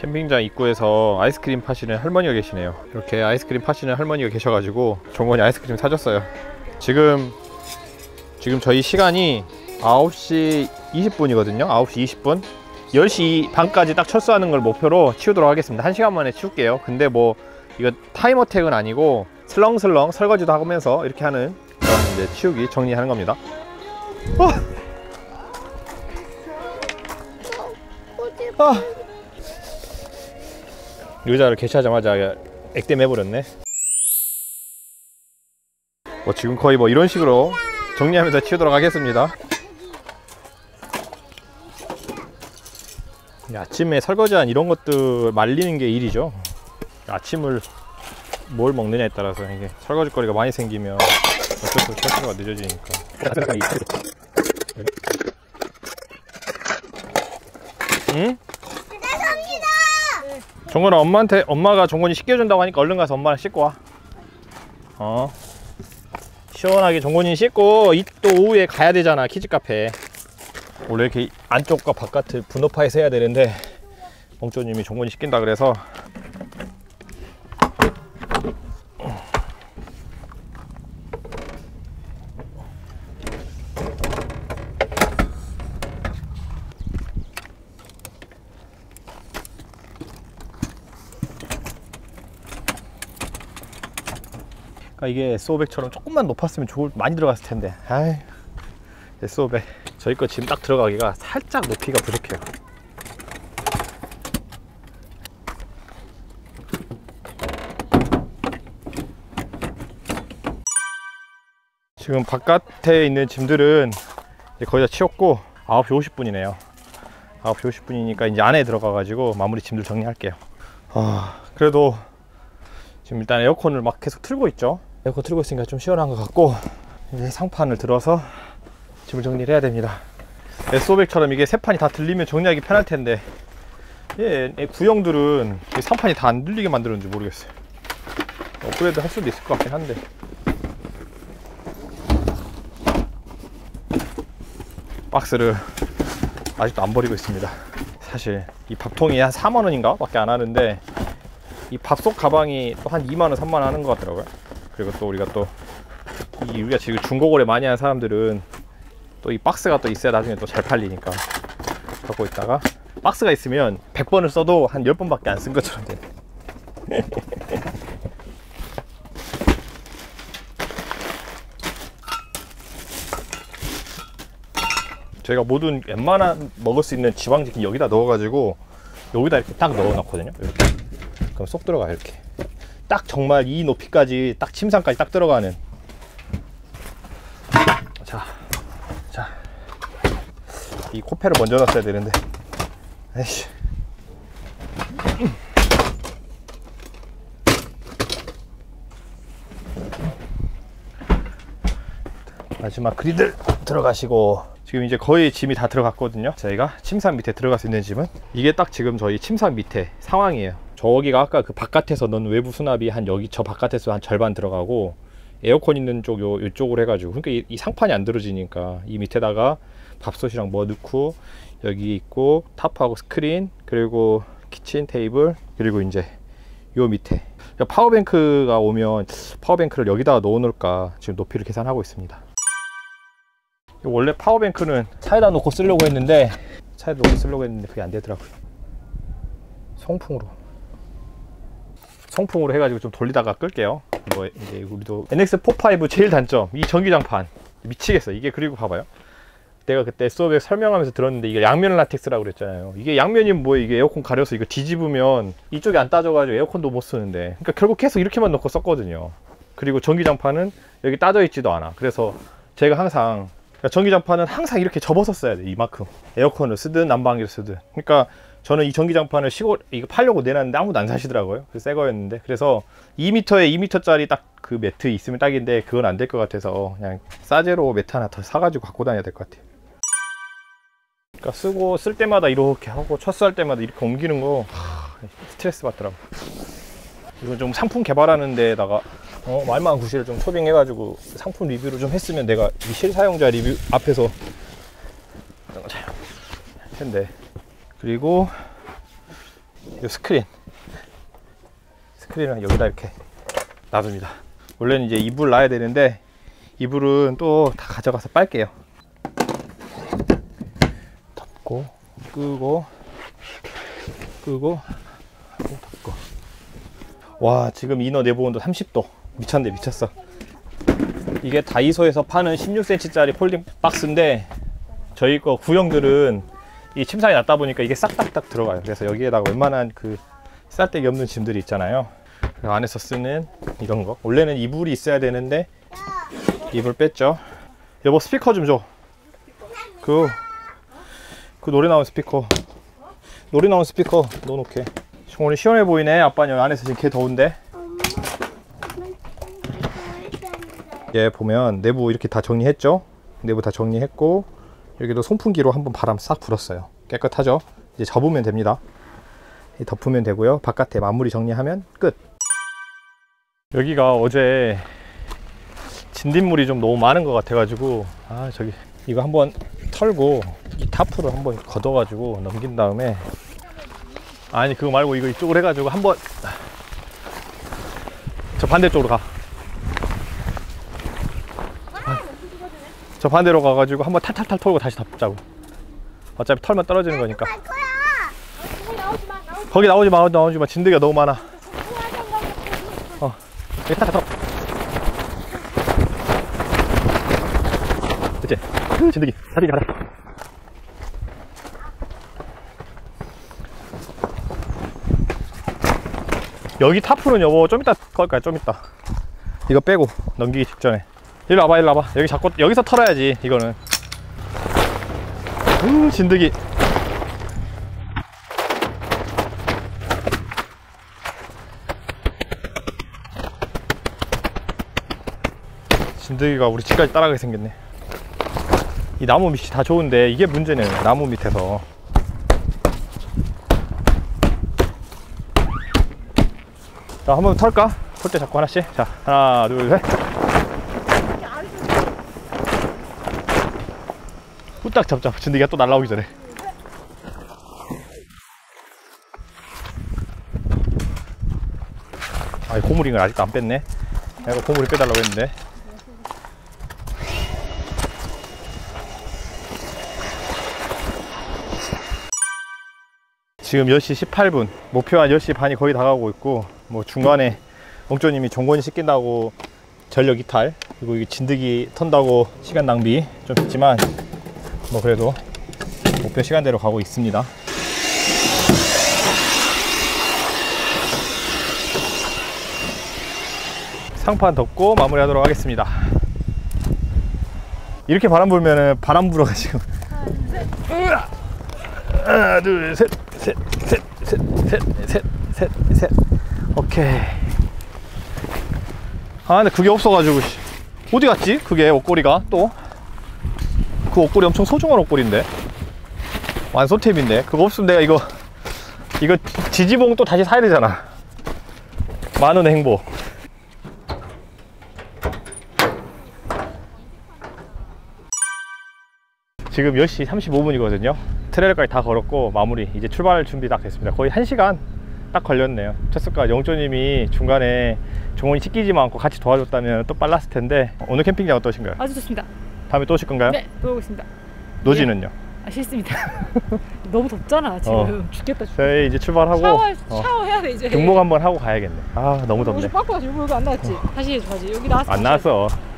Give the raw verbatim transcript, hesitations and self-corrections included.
캠핑장 입구에서 아이스크림 파시는 할머니가 계시네요. 이렇게 아이스크림 파시는 할머니가 계셔가지고 종원이 아이스크림 사줬어요. 지금 지금 저희 시간이 아홉시 이십분이거든요 아홉시 이십분 열시 반까지 딱 철수하는 걸 목표로 치우도록 하겠습니다. 한 시간 만에 치울게요. 근데 뭐 이거 타임어택은 아니고 슬렁슬렁 설거지도 하면서 이렇게 하는 그런 이제 치우기 정리하는 겁니다. 어! 아! 의자를 개시하자마자 액땜해버렸네. 뭐 지금 거의 뭐 이런 식으로 정리하면서 치우도록 하겠습니다. 아침에 설거지한 이런 것들 말리는 게 일이죠. 아침을 뭘 먹느냐에 따라서 이게 설거지거리가 많이 생기면 어쩔 수 없이 설거지가 늦어지니까. 응? 죄송합니다. 종건아, 엄마한테 엄마가 종건이 씻겨준다고 하니까 얼른 가서 엄마랑 씻고 와. 어. 시원하게 종건이 씻고 이 또 오후에 가야 되잖아, 키즈 카페. 원래 이렇게 안쪽과 바깥을 분업화해서 해야 되는데 멍쪼님이 종건이 씻긴다 그래서 그러니까 이게 에스오백처럼 조금만 높았으면 좋을, 많이 들어갔을 텐데. 아이, 에스오백 저희 거 지금 딱 들어가기가 살짝 높이가 부족해요. 지금 바깥에 있는 짐들은 이제 거의 다 치웠고 아홉시 오십분이네요 아홉시 오십분이니까 이제 안에 들어가 가지고 마무리 짐들 정리할게요. 아, 그래도 지금 일단 에어컨을 막 계속 틀고 있죠. 에어컨 틀고 있으니까 좀 시원한 것 같고 이제 상판을 들어서 짐을 정리를 해야 됩니다. 에스오백처럼 이게 세 판이 다 들리면 정리하기 편할 텐데 예, 구형들은 삼판이 다 안 들리게 만드는지 모르겠어요. 업그레이드 할 수도 있을 것 같긴 한데. 박스를 아직도 안 버리고 있습니다. 사실 이 밥통이 한 사만원인가 밖에 안 하는데 이 밥솥 가방이 또 한 이만원, 삼만원 하는 것 같더라고요. 그리고 또 우리가 또 이 우리가 지금 중고거래 많이 하는 사람들은 또 이 박스가 또 있어야 나중에 또 잘 팔리니까 갖고 있다가 박스가 있으면 백번을 써도 한 열번밖에 안 쓴 것처럼 되네. 저희가 모든 웬만한 먹을 수 있는 지방제품 여기다 넣어가지고 여기다 이렇게 딱 넣어놨거든요. 이렇게. 그럼 쏙 들어가. 이렇게 딱 정말 이 높이까지 딱 침상까지 딱 들어가는. 자, 이 코페를 먼저 놨어야 되는데. 에이씨. 마지막 그리들 들어가시고 지금 이제 거의 짐이 다 들어갔거든요. 저희가 침상 밑에 들어갈 수 있는 짐은 이게 딱 지금 저희 침상 밑에 상황이에요. 저기가 아까 그 바깥에서 넣은 외부 수납이 한 여기 저 바깥에서 한 절반 들어가고 에어컨 있는 쪽 요, 요쪽으로 해가지고 그러니까 이, 이 상판이 안 들어지니까 이 밑에다가 밥솥이랑 뭐 넣고 여기 있고 타프하고 스크린 그리고 키친 테이블 그리고 이제 요 밑에 파워뱅크가 오면 파워뱅크를 여기다가 넣어 놓을까 지금 높이를 계산하고 있습니다. 원래 파워뱅크는 차에다 놓고 쓰려고 했는데 차에다 놓고 쓰려고 했는데 그게 안 되더라고요. 송풍으로 송풍으로 해가지고 좀 돌리다가 끌게요. 뭐 이제 우리도 엔엑스 사십오 제일 단점 이 전기장판 미치겠어. 이게 그리고 봐봐요. 내가 그때 에스오백 설명하면서 들었는데 이게 양면 라텍스라고 그랬잖아요. 이게 양면이면 뭐 이게 에어컨 가려서 이거 뒤집으면 이쪽이 안 따져가지고 에어컨도 못 쓰는데 그러니까 결국 계속 이렇게만 넣고 썼거든요. 그리고 전기장판은 여기 따져 있지도 않아. 그래서 제가 항상 그러니까 전기장판은 항상 이렇게 접어서 써야 돼. 이만큼 에어컨을 쓰든 난방기를 쓰든. 그러니까 저는 이 전기장판을 시골 이거 팔려고 내놨는데 아무도 안 사시더라고요. 그래서 새 거였는데. 그래서 이 미터에 이 미터짜리 딱 그 매트 있으면 딱인데 그건 안 될 것 같아서 그냥 싸제로 매트 하나 더 사가지고 갖고 다녀야 될 것 같아요. 그러니까 쓰고 쓸 때마다 이렇게 하고 철수할 때마다 이렇게 옮기는 거 하, 스트레스 받더라고. 이거 좀 상품 개발하는 데에다가 어, 말만 구실을 좀 초빙해가지고 상품 리뷰를 좀 했으면 내가 이 실사용자 리뷰 앞에서 했는데. 그리고 이 스크린 스크린을 여기다 이렇게 놔둡니다. 원래는 이제 이불 놔야 되는데 이불은 또 다 가져가서 빨게요. 덮고 끄고 끄고 하고 덮고. 와, 지금 이너 내부 온도 삼십 도. 미쳤네, 미쳤어. 이게 다이소에서 파는 십육 센티미터 짜리 폴딩 박스인데 저희 거 구형들은 이 침상이 낮다 보니까 이게 싹딱딱 들어가요. 그래서 여기에다가 웬만한 그 쌀데기 없는 짐들이 있잖아요. 그 안에서 쓰는 이런 거. 원래는 이불이 있어야 되는데 이불 뺐죠. 여보, 스피커 좀 줘. 그, 그 노래 나온 스피커. 노래 나온 스피커 넣어놓게. 오늘 시원해 보이네. 아빠는 안에서 지금 개 더운데. 예, 보면 내부 이렇게 다 정리했죠. 내부 다 정리했고 여기도 송풍기로 한번 바람 싹 불었어요. 깨끗하죠. 이제 접으면 됩니다. 덮으면 되고요. 바깥에 마무리 정리하면 끝. 여기가 어제 진딧물이 좀 너무 많은 것 같아가지고, 아, 저기 이거 한번 털고 이 타프를 한번 걷어가지고 넘긴 다음에, 아니 그거 말고 이거 이쪽으로 해가지고 한번 저 반대쪽으로 가. 저 반대로 가가지고 한번 탈탈탈 털고 다시 덮자고. 어차피 털만 떨어지는 거니까. 거기 나오지 마, 나오지 마. 진드기가 너무 많아. 어, 여기 탈탈 털어. 그치? 진드기, 살리기 가자. 여기 타프는 여보 좀 이따 걸까요? 좀 이따. 이거 빼고 넘기기 직전에. 일로 와봐, 일로 와봐. 여기 자꾸 여기서 털어야지. 이거는. 우, 진드기. 진드기가 우리 집까지 따라가게 생겼네. 이 나무 밑이 다 좋은데 이게 문제네. 나무 밑에서. 자, 한번 털까? 털 때 자꾸 하나씩. 자, 하나, 둘, 셋. 후딱 잡자. 진드기가 또 날라오기 전에. 아, 고무링을 아직도 안 뺐네. 내가 고무링 빼달라고 했는데. 지금 열 시 십팔 분, 목표 한 열 시 반이 거의 다 가고 있고, 뭐 중간에 엉조님이 종건이 시킨다고 전력 이탈, 그리고 이게 진드기 턴다고 시간 낭비 좀 했지만, 뭐 그래도 목표 시간대로 가고 있습니다. 상판 덮고 마무리하도록 하겠습니다. 이렇게 바람 불면은 바람 불어가지고. 하나, 둘, 셋. 셋, 셋, 셋, 셋, 셋, 셋, 셋. 오케이. 아, 근데 그게 없어가지고. 어디 갔지? 그게 옷걸이가 또. 그 옷걸이 엄청 소중한 옷걸인데. 완소템인데. 그거 없으면 내가 이거, 이거 지지봉 또 다시 사야 되잖아. 만원의 행복. 지금 열 시 삼십오 분이거든요. 트레일까지 다 걸었고 마무리. 이제 출발할 준비 딱 됐습니다. 거의 한 시간 딱 걸렸네요. 첫수가 영조님이 중간에 종원이 씻기지만 않고 같이 도와줬다면 또 빨랐을 텐데, 오늘 캠핑장 어떠신가요? 아주 좋습니다. 다음에 또 오실 건가요? 네, 또 오겠습니다. 노지는요? 예. 아, 싫습니다. 너무 덥잖아 지금. 어. 죽겠다, 죽겠다. 저희 이제 출발하고 샤워, 샤워해야 돼. 이제 등목 한번 하고 가야겠네. 아, 너무 덥네. 옷이 빡빡하지. 이거 안 나왔지? 어. 다시 해줘야지. 여기 나왔어. 안 나왔어.